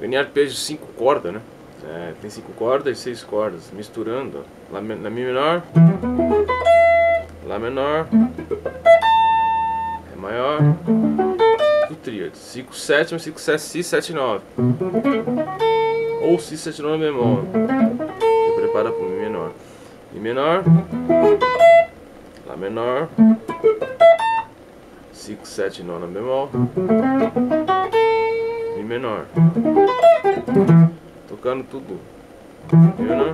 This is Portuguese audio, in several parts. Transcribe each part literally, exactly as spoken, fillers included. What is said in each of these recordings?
Ganhar peso de cinco cordas, né? É, tem cinco cordas e seis cordas, misturando. Ó. Lá, na Mi menor, Lá menor, Ré maior, o tríade. cinco sétima, cinco sétima, Si, sete, nove. Ou Si, sete, nove bemol. Eu preparo para o Mi menor. Mi menor, Lá menor, cinco, sete, nona bemol, Mi menor. Tocando tudo. Mi menor.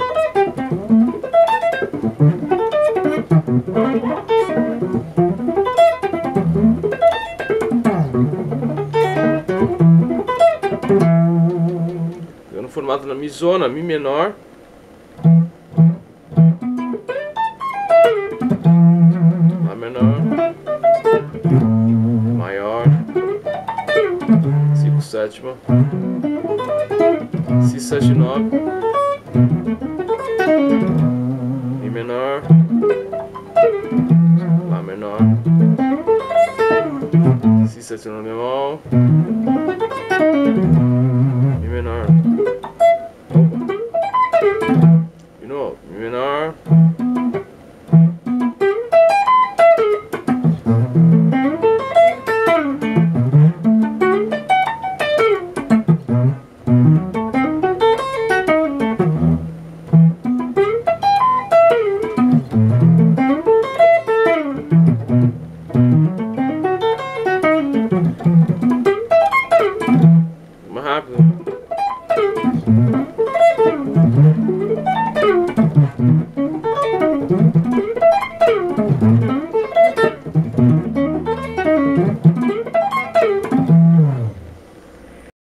Pegando o formato na Mi zona, Mi menor. Lá menor. Maior. cinco sétima. Si, sete, nove. Mi menor. Lá menor. Si, sete, nove bemol. Mi menor. De novo. Mi menor. Rápido.